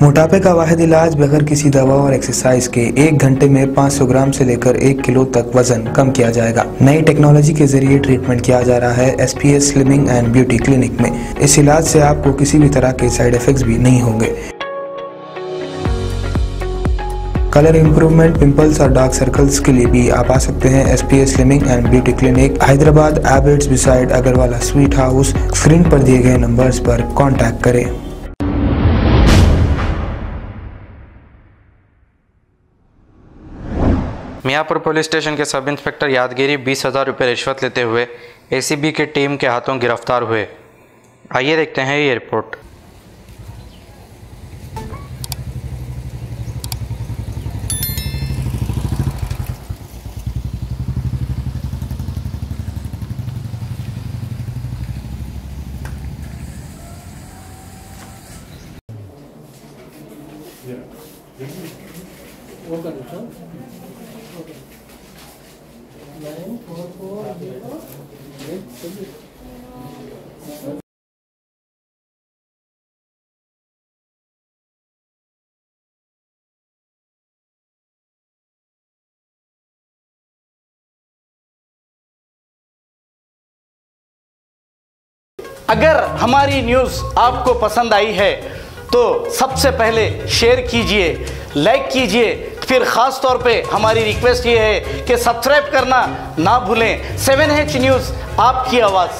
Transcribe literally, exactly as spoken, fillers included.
मोटापे का वाहिद इलाज बगैर किसी दवा और एक्सरसाइज के एक घंटे में पाँच सौ ग्राम से लेकर एक किलो तक वजन कम किया जाएगा। नई टेक्नोलॉजी के जरिए ट्रीटमेंट किया जा रहा है SPS slimming and beauty clinic में। इस इलाज से आपको किसी भी तरह के साइड इफेक्ट्स भी नहीं होंगे। कलर इम्प्रूवमेंट, पिंपल्स और डार्क सर्कल्स के लिए भी आप आ सकते हैं SPS slimming and beauty clinic, Hyderabad, Abids beside Agarwala sweet house. Screen पर दिए गए नंबर्स पर कॉन्टैक्ट करें। मियांपुर पुलिस स्टेशन के सब इंस्पेक्टर यादगिरी बीस हज़ार रुपये रिश्वत लेते हुए एसीबी के टीम के हाथों गिरफ्तार हुए। आइए देखते हैं ये report. nine four four zero eight seven अगर हमारी न्यूज़ आपको पसंद आई है तो सबसे पहले शेयर कीजिए, लाइक कीजिए, फिर ख़ास तौर पे हमारी रिक्वेस्ट ये है कि सब्सक्राइब करना ना भूलें। सेवन एच न्यूज़, आपकी आवाज़।